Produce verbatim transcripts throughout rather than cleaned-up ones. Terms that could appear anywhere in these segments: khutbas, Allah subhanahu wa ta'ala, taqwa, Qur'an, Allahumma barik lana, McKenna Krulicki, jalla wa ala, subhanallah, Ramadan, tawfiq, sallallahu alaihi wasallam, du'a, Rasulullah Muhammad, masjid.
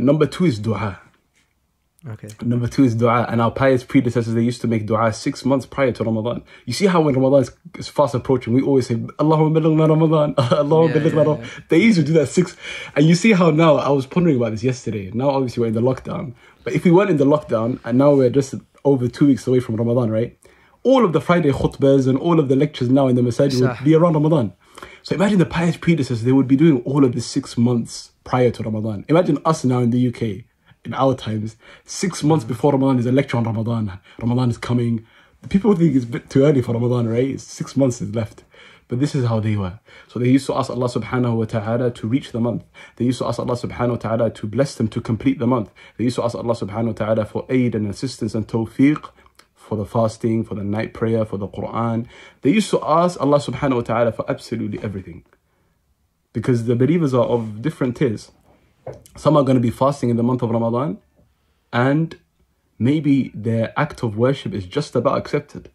Number two is du'a. Okay. Number two is du'a. And our pious predecessors, they used to make du'a six months prior to Ramadan. You see how when Ramadan is fast approaching, we always say, Allahumma barik lana Ramadan, Allahumma yeah, barik lana. Yeah, yeah. They used to do that six. And you see how now, I was pondering about this yesterday. Now, obviously, we're in the lockdown. But if we weren't in the lockdown, and now we're just over two weeks away from Ramadan, right? All of the Friday khutbas and all of the lectures now in the masjid would be around Ramadan. So imagine the pious predecessors, they would be doing all of this six months prior to Ramadan. Imagine us now in the U K, in our times, six months before Ramadan is a lecture on Ramadan. Ramadan is coming. The people think it's a bit too early for Ramadan, right? It's six months is left. But this is how they were. So they used to ask Allah subhanahu wa ta'ala to reach the month. They used to ask Allah subhanahu wa ta'ala to bless them to complete the month. They used to ask Allah subhanahu wa ta'ala for aid and assistance and tawfiq, for the fasting, for the night prayer, for the Qur'an. They used to ask Allah subhanahu wa ta'ala for absolutely everything. Because the believers are of different tiers. Some are going to be fasting in the month of Ramadan, and maybe their act of worship is just about accepted.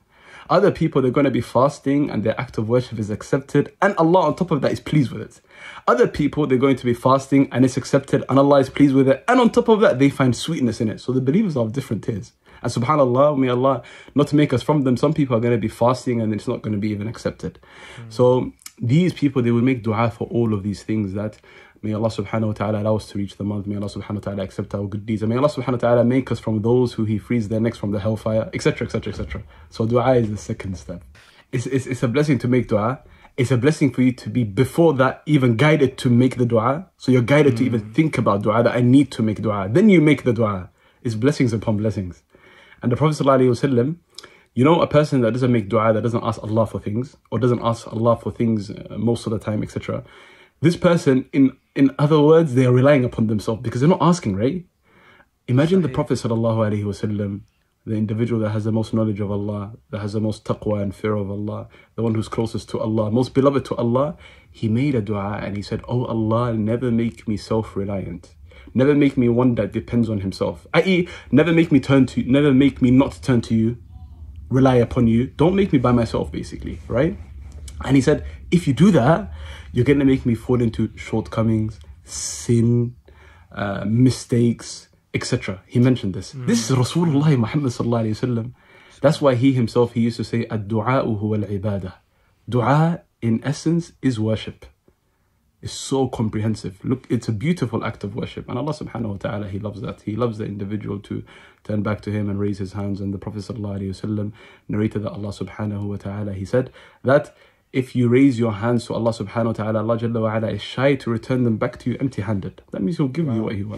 Other people, they're going to be fasting and their act of worship is accepted, and Allah on top of that is pleased with it. Other people, they're going to be fasting and it's accepted and Allah is pleased with it, and on top of that they find sweetness in it. So the believers are of different tiers. And subhanallah, may Allah not make us from them. Some people are going to be fasting and it's not going to be even accepted. Mm. So these people, they will make dua for all of these things, that may Allah subhanahu wa ta'ala allow us to reach the month. May Allah subhanahu wa ta'ala accept our good deeds. And may Allah subhanahu wa ta'ala make us from those who He frees their necks from the hellfire, et cetera, et cetera, et cetera. So dua is the second step. It's, it's, it's a blessing to make dua. It's a blessing for you to be, before that, even guided to make the dua. So you're guided mm. to even think about dua, that I need to make dua. Then you make the dua. It's blessings upon blessings. And the Prophet sallallahu alaihi wasallam, you know, a person that doesn't make dua, that doesn't ask Allah for things, or doesn't ask Allah for things uh, most of the time, et cetera. This person, in, in other words, they are relying upon themselves because they're not asking, right? Imagine the Prophet sallallahu alaihi wasallam, the individual that has the most knowledge of Allah, that has the most taqwa and fear of Allah, the one who's closest to Allah, most beloved to Allah, he made a dua and he said, "Oh Allah, never make me self-reliant. Never make me one that depends on himself. that is, never make me turn to, never make me not turn to you, rely upon you. Don't make me by myself," basically, right? And he said, if you do that, you're going to make me fall into shortcomings, sin, uh, mistakes, et cetera. He mentioned this. Mm. This is Rasulullah Muhammad sallallahu alaihi wasallam. That's why he himself, he used to say, "Ad-du'a huwa al-ibadah." Dua, in essence, is worship. Is so comprehensive. Look, it's a beautiful act of worship. And Allah subhanahu wa ta'ala, He loves that. He loves the individual to turn back to Him and raise his hands. And the Prophet sallallahu alaihi wasallam narrated that Allah subhanahu wa ta'ala, He said that if you raise your hands to Allah subhanahu wa ta'ala, Allah jalla wa ala is shy to return them back to you empty handed. That means He'll give wow. you what He wants.